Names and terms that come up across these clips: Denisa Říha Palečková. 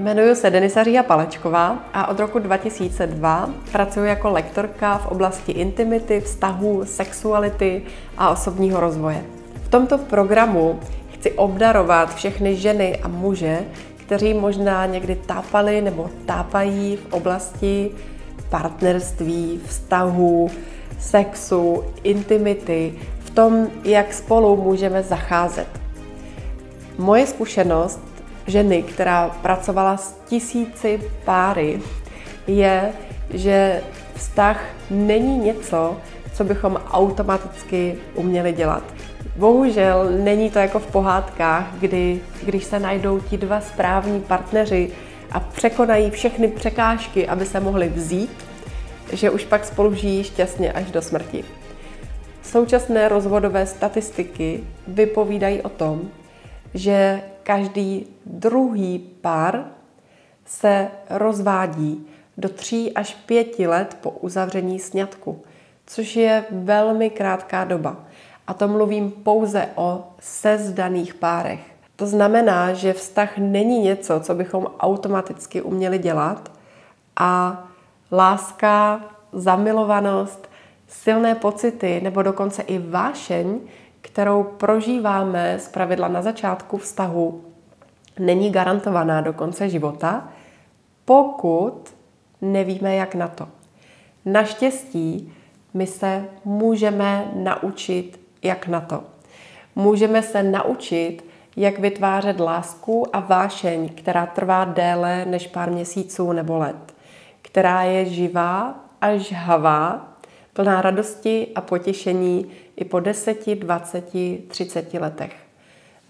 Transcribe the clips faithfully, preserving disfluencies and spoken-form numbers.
Jmenuji se Denisa Říha Palečková a od roku dva tisíce dva pracuji jako lektorka v oblasti intimity, vztahů, sexuality a osobního rozvoje. V tomto programu chci obdarovat všechny ženy a muže, kteří možná někdy tápali nebo tápají v oblasti partnerství, vztahů, sexu, intimity, v tom, jak spolu můžeme zacházet. Moje zkušenost ženy, která pracovala s tisíci páry, je, že vztah není něco, co bychom automaticky uměli dělat. Bohužel není to jako v pohádkách, kdy, když se najdou ti dva správní partneři a překonají všechny překážky, aby se mohli vzít, že už pak spolu žijí šťastně až do smrti. Současné rozvodové statistiky vypovídají o tom, že každý druhý pár se rozvádí do tří až pěti let po uzavření sňatku, což je velmi krátká doba. A to mluvím pouze o sezdaných párech. To znamená, že vztah není něco, co bychom automaticky uměli dělat, a láska, zamilovanost, silné pocity nebo dokonce i vášeň, kterou prožíváme zpravidla na začátku vztahu, není garantovaná do konce života, pokud nevíme, jak na to. Naštěstí my se můžeme naučit, jak na to. Můžeme se naučit, jak vytvářet lásku a vášeň, která trvá déle než pár měsíců nebo let, která je živá a žhavá, plná radosti a potěšení i po deseti, dvaceti, třiceti letech.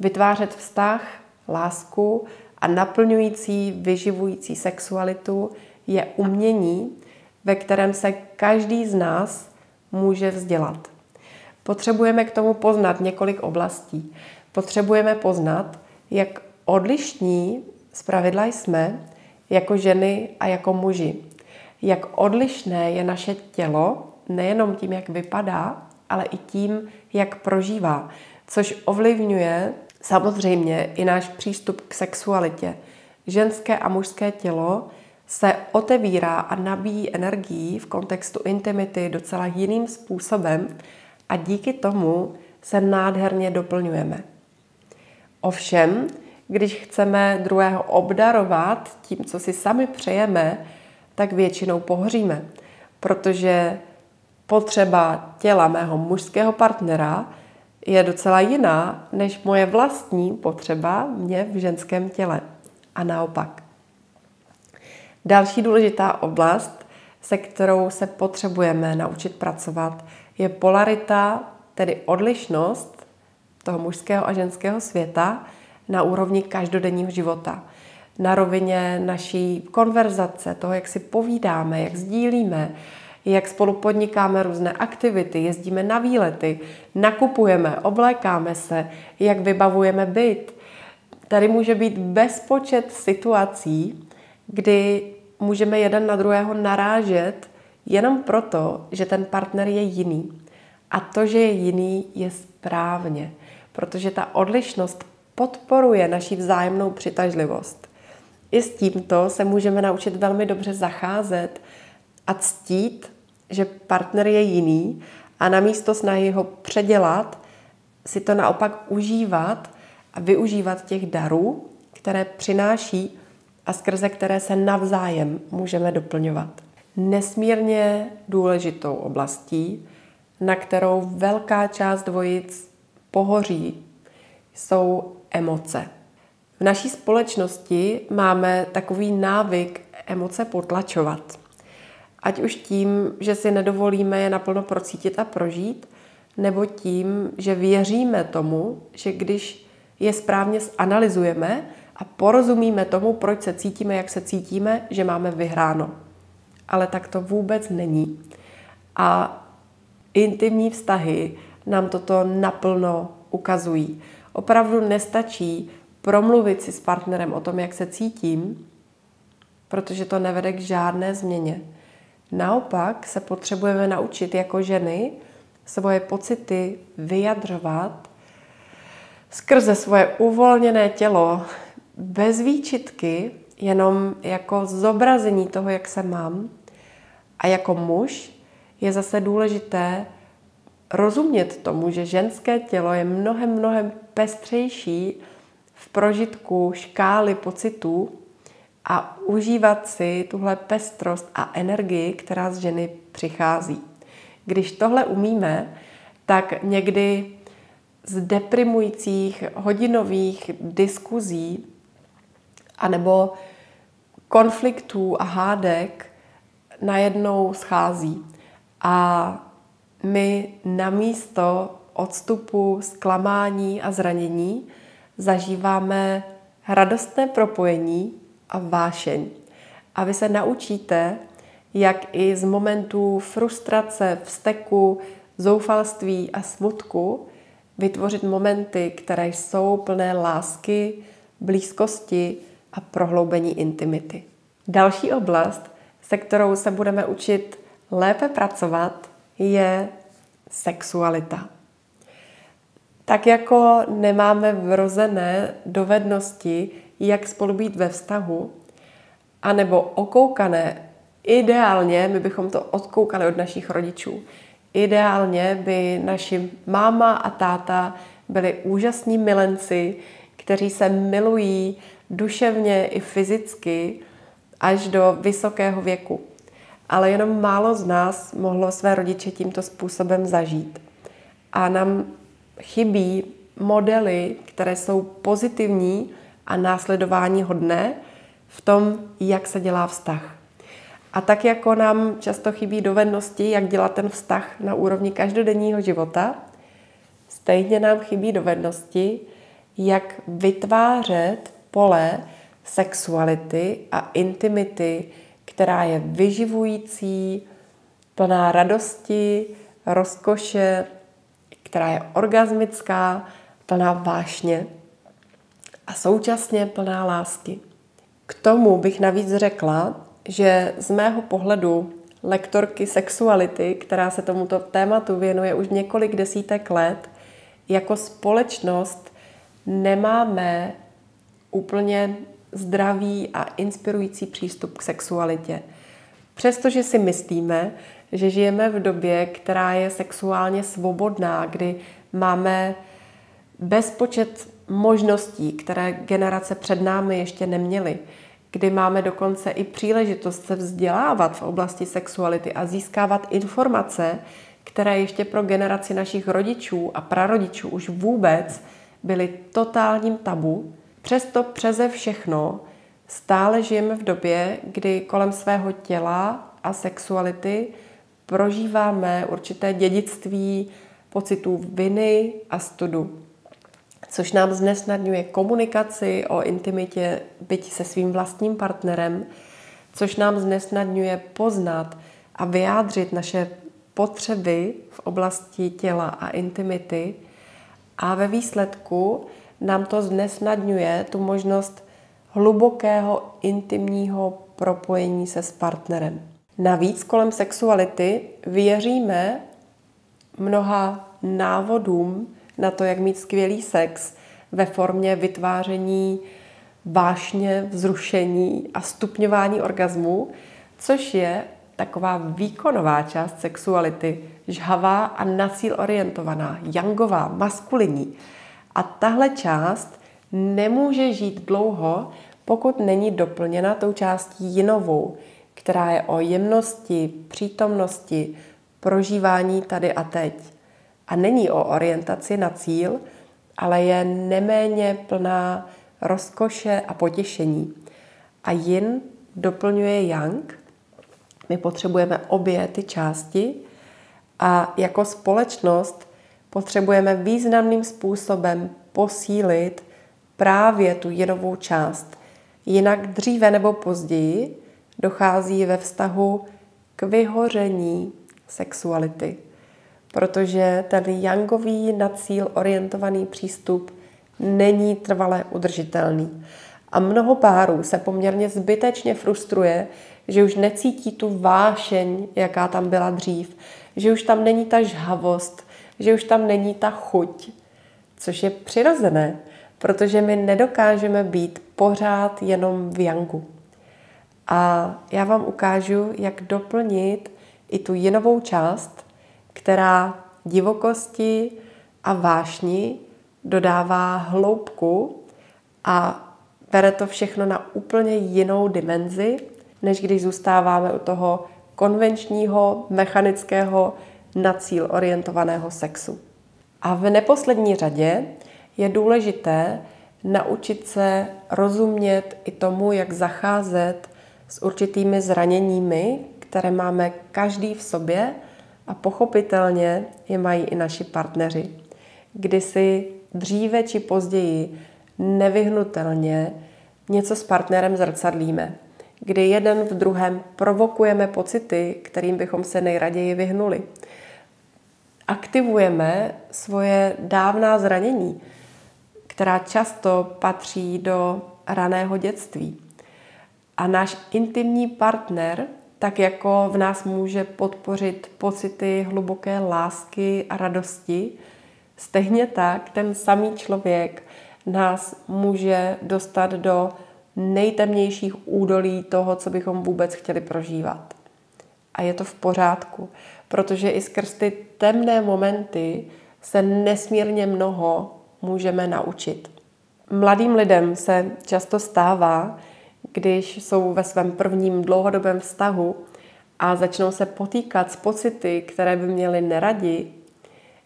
Vytvářet vztah, lásku a naplňující, vyživující sexualitu je umění, ve kterém se každý z nás může vzdělat. Potřebujeme k tomu poznat několik oblastí. Potřebujeme poznat, jak odlišní zpravidla jsme jako ženy a jako muži. Jak odlišné je naše tělo, nejenom tím, jak vypadá, ale i tím, jak prožívá, což ovlivňuje samozřejmě i náš přístup k sexualitě. Ženské a mužské tělo se otevírá a nabíjí energií v kontextu intimity docela jiným způsobem a díky tomu se nádherně doplňujeme. Ovšem, když chceme druhého obdarovat tím, co si sami přejeme, tak většinou pohoříme, protože potřeba těla mého mužského partnera je docela jiná než moje vlastní potřeba mě v ženském těle. A naopak. Další důležitá oblast, se kterou se potřebujeme naučit pracovat, je polarita, tedy odlišnost toho mužského a ženského světa na úrovni každodenního života. Na rovině naší konverzace, toho, jak si povídáme, jak sdílíme, jak spolu podnikáme různé aktivity, jezdíme na výlety, nakupujeme, oblékáme se, jak vybavujeme byt. Tady může být bezpočet situací, kdy můžeme jeden na druhého narážet jenom proto, že ten partner je jiný. A to, že je jiný, je správně, protože ta odlišnost podporuje naši vzájemnou přitažlivost. I s tímto se můžeme naučit velmi dobře zacházet a ctít, že partner je jiný, a namísto snahy ho předělat, si to naopak užívat a využívat těch darů, které přináší a skrze které se navzájem můžeme doplňovat. Nesmírně důležitou oblastí, na kterou velká část dvojic pohoří, jsou emoce. V naší společnosti máme takový návyk emoce potlačovat. Ať už tím, že si nedovolíme je naplno procítit a prožít, nebo tím, že věříme tomu, že když je správně zanalyzujeme a porozumíme tomu, proč se cítíme, jak se cítíme, že máme vyhráno. Ale tak to vůbec není. A intimní vztahy nám toto naplno ukazují. Opravdu nestačí promluvit si s partnerem o tom, jak se cítím, protože to nevede k žádné změně. Naopak se potřebujeme naučit jako ženy svoje pocity vyjadřovat skrze svoje uvolněné tělo bez výčitky jenom jako zobrazení toho, jak se mám. A jako muž je zase důležité rozumět tomu, že ženské tělo je mnohem, mnohem pestřejší v prožitku škály pocitů a užívat si tuhle pestrost a energii, která z ženy přichází. Když tohle umíme, tak někdy z deprimujících hodinových diskuzí anebo konfliktů a hádek najednou schází. A my namísto odstupu, zklamání a zranění zažíváme radostné propojení a vášeň. A vy se naučíte, jak i z momentů frustrace, vzteku, zoufalství a smutku vytvořit momenty, které jsou plné lásky, blízkosti a prohloubení intimity. Další oblast, se kterou se budeme učit lépe pracovat, je sexualita. Tak jako nemáme vrozené dovednosti, jak spolu být ve vztahu, anebo okoukané, ideálně my bychom to odkoukali od našich rodičů. Ideálně by naši máma a táta byli úžasní milenci, kteří se milují duševně i fyzicky až do vysokého věku. Ale jenom málo z nás mohlo své rodiče tímto způsobem zažít. A nám chybí modely, které jsou pozitivní a následování hodné v tom, jak se dělá vztah. A tak jako nám často chybí dovednosti, jak dělat ten vztah na úrovni každodenního života, stejně nám chybí dovednosti, jak vytvářet pole sexuality a intimity, která je vyživující, plná radosti, rozkoše, která je orgasmická, plná vášně a současně plná lásky. K tomu bych navíc řekla, že z mého pohledu lektorky sexuality, která se tomuto tématu věnuje už několik desítek let, jako společnost nemáme úplně zdravý a inspirující přístup k sexualitě. Přestože si myslíme, že žijeme v době, která je sexuálně svobodná, kdy máme bezpočet možností, které generace před námi ještě neměly, kdy máme dokonce i příležitost se vzdělávat v oblasti sexuality a získávat informace, které ještě pro generaci našich rodičů a prarodičů už vůbec byly totálním tabu. Přesto přeze všechno stále žijeme v době, kdy kolem svého těla a sexuality prožíváme určité dědictví pocitů viny a studu, což nám znesnadňuje komunikaci o intimitě, byť se svým vlastním partnerem, což nám znesnadňuje poznat a vyjádřit naše potřeby v oblasti těla a intimity. A ve výsledku nám to znesnadňuje tu možnost hlubokého intimního propojení se s partnerem. Navíc kolem sexuality věříme mnoha návodům na to, jak mít skvělý sex ve formě vytváření vášně, vzrušení a stupňování orgazmu, což je taková výkonová část sexuality, žhavá a na cíl orientovaná, jangová, maskulinní. A tahle část nemůže žít dlouho, pokud není doplněna tou částí jinovou, která je o jemnosti, přítomnosti, prožívání tady a teď. A není o orientaci na cíl, ale je neméně plná rozkoše a potěšení. A yin doplňuje yang. My potřebujeme obě ty části a jako společnost potřebujeme významným způsobem posílit právě tu jinovou část. Jinak dříve nebo později dochází ve vztahu k vyhoření sexuality. Protože ten jangový na cíl orientovaný přístup není trvale udržitelný. A mnoho párů se poměrně zbytečně frustruje, že už necítí tu vášeň, jaká tam byla dřív, že už tam není ta žhavost, že už tam není ta chuť, což je přirozené, protože my nedokážeme být pořád jenom v jangu. A já vám ukážu, jak doplnit i tu jinovou část, která divokosti a vášni dodává hloubku a bere to všechno na úplně jinou dimenzi, než když zůstáváme u toho konvenčního, mechanického, na cíl orientovaného sexu. A v neposlední řadě je důležité naučit se rozumět i tomu, jak zacházet s určitými zraněními, které máme každý v sobě a pochopitelně je mají i naši partneři. Kdy si dříve či později nevyhnutelně něco s partnerem zrcadlíme, kdy jeden v druhém provokujeme pocity, kterým bychom se nejraději vyhnuli. Aktivujeme svoje dávná zranění, která často patří do raného dětství. A náš intimní partner, tak jako v nás může podpořit pocity hluboké lásky a radosti, stejně tak ten samý člověk nás může dostat do nejtemnějších údolí toho, co bychom vůbec chtěli prožívat. A je to v pořádku, protože i skrz ty temné momenty se nesmírně mnoho můžeme naučit. Mladým lidem se často stává, když jsou ve svém prvním dlouhodobém vztahu a začnou se potýkat s pocity, které by měli neradi,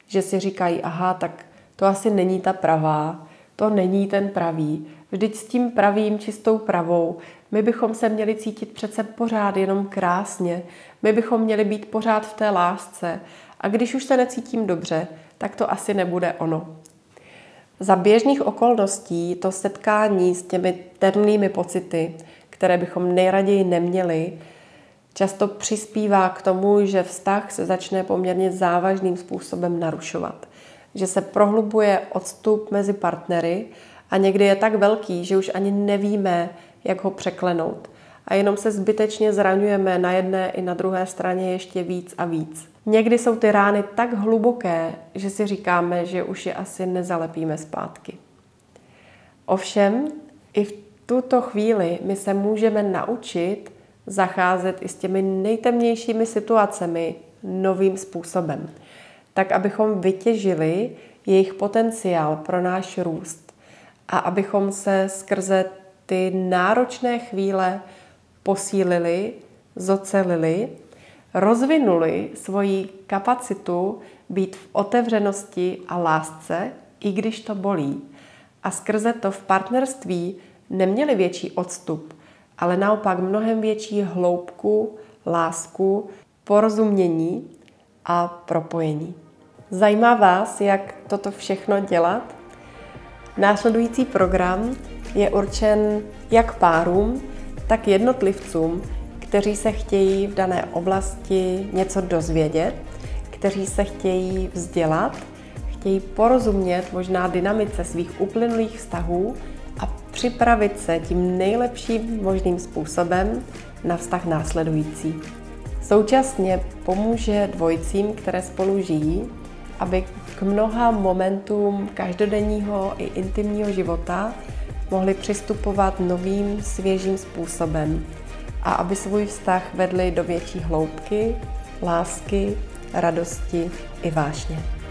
že si říkají, aha, tak to asi není ta pravá, to není ten pravý. Vždyť s tím pravým, čistou pravou, my bychom se měli cítit přece pořád jenom krásně. My bychom měli být pořád v té lásce. A když už se necítím dobře, tak to asi nebude ono. Za běžných okolností to setkání s těmi temnými pocity, které bychom nejraději neměli, často přispívá k tomu, že vztah se začne poměrně závažným způsobem narušovat. Že se prohlubuje odstup mezi partnery a někdy je tak velký, že už ani nevíme, jak ho překlenout. A jenom se zbytečně zraňujeme na jedné i na druhé straně ještě víc a víc. Někdy jsou ty rány tak hluboké, že si říkáme, že už je asi nezalepíme zpátky. Ovšem, i v tuto chvíli my se můžeme naučit zacházet i s těmi nejtemnějšími situacemi novým způsobem. Tak, abychom vytěžili jejich potenciál pro náš růst a abychom se skrze ty náročné chvíle posílili, zocelili, rozvinuli svoji kapacitu být v otevřenosti a lásce, i když to bolí. A skrze to v partnerství neměli větší odstup, ale naopak mnohem větší hloubku, lásku, porozumění a propojení. Zajímá vás, jak toto všechno dělat? Následující program je určen jak párům, tak jednotlivcům, kteří se chtějí v dané oblasti něco dozvědět, kteří se chtějí vzdělat, chtějí porozumět možná dynamice svých uplynulých vztahů a připravit se tím nejlepším možným způsobem na vztah následující. Současně pomůže dvojicím, které spolu žijí, aby k mnoha momentům každodenního i intimního života mohli přistupovat novým, svěžím způsobem a aby svůj vztah vedli do větší hloubky, lásky, radosti i vášně.